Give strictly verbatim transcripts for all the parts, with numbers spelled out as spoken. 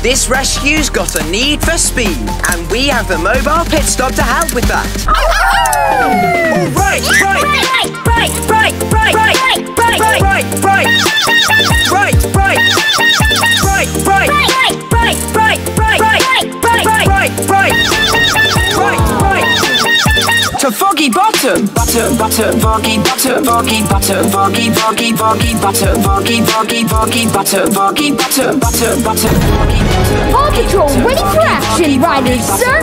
This rescue's got a need for speed, and we have the mobile pit stop to help with that. All right, right, right, right, right, right, right, right, right, right, right, right, right, right, right, right, right, right, right, to Foggy Bottom, Bottom, Bottom, Foggy Bottom, Foggy Bottom, Foggy, Foggy, Foggy Bottom, Foggy, Foggy, Foggy Bottom, Foggy Bottom, Bottom, Bottom. Paw Patrol ready for action, Ryder, sir!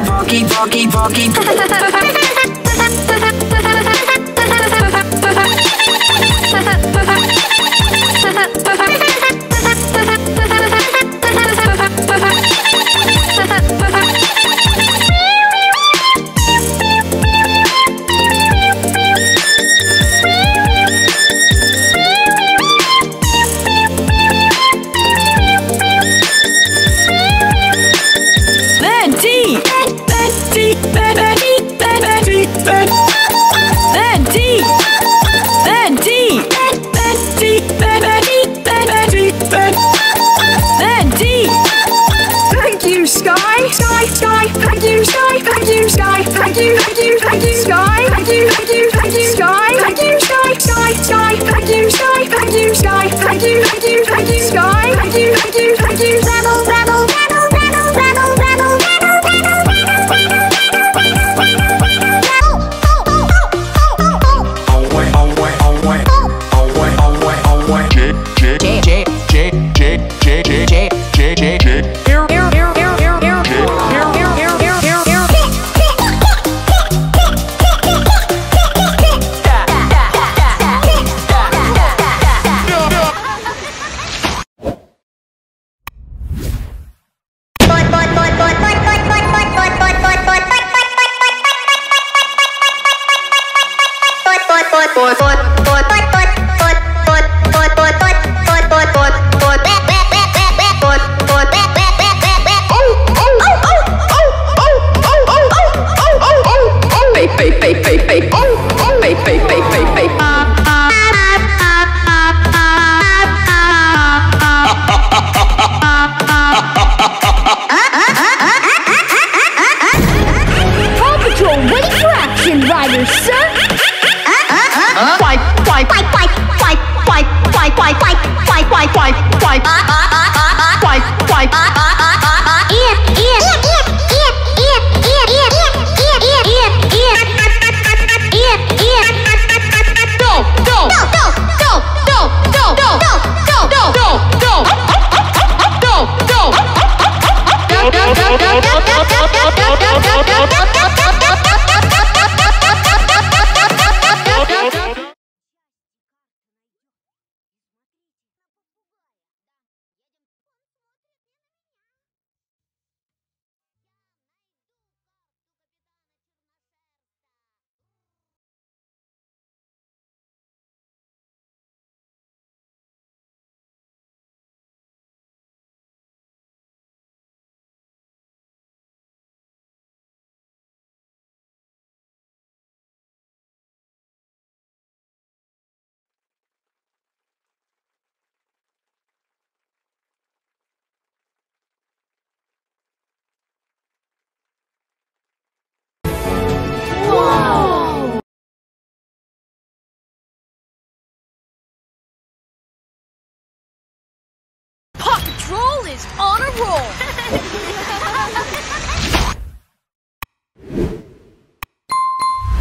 Roll is on a roll.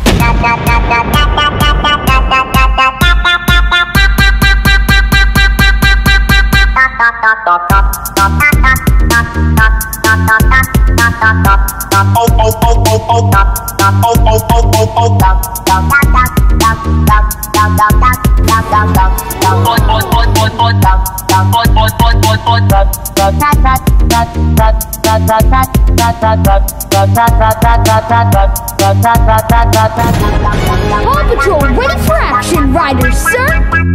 Paw Patrol ready for action, Ryder, sir!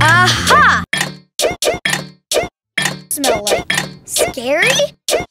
Aha! Smell like scary?